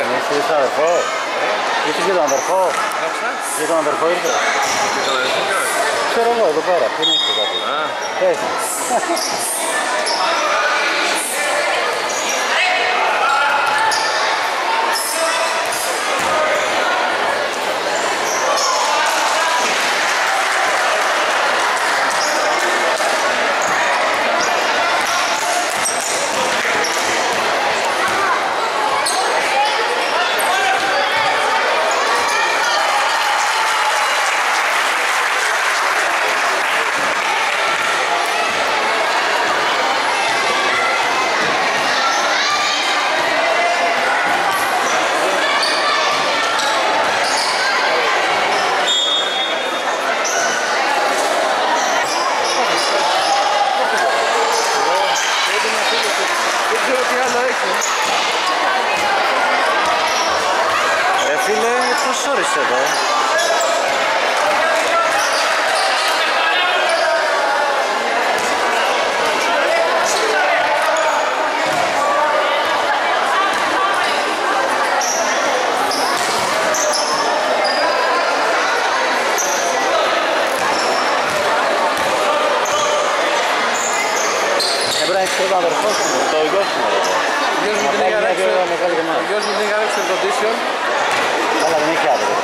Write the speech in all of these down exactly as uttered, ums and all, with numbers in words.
it? She's not a four. You should get under four. What's that? You go under four. You go under four. Yes. Εδώ. Έπρεπε να έχεις πρώτα αδερφός μου, το γιος μου. Ο γιος μου την έκανα εξερτοντήσεων. Αλλά δεν έχει άδελο.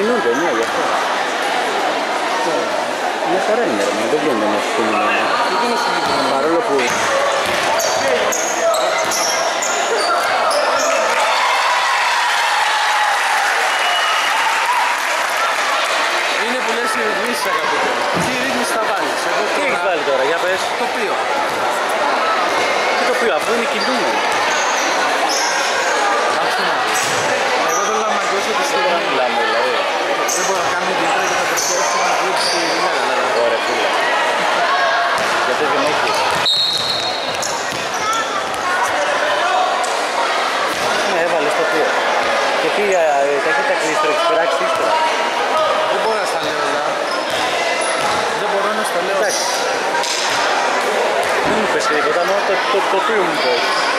Κινούνται, ναι, γι' αυτό. Μια χαρά είναι, δεν βγαίνουν όμως συνήθως. Παρόλο που... Είναι πολλές οι ρυθμίσεις, αγαπητέ. Τι ρύθμιση θα βάλεις? Τι έχεις βάλει τώρα, για πες? Τοπίο. Τι τοπίο, αφού είναι κινούμενο. Εγώ θέλω να μαγκώσω τη στιγμή. Δεν μπορώ να κάνουμε την τρέχεια και θα τα πλούξει η μέρα. Ωραία, φίλε. Γιατί δεν έχει. Ναι, έβαλες το πίο. Και τι, τα έχετε κλείστρο, έχεις πειράξει ύστερα. Δεν μπορώ να στα λέω, αλλά... Δεν μπορώ να στα λέω. Εντάξει. Δεν μου πες τίποτα, μόνο το πίο μου πες.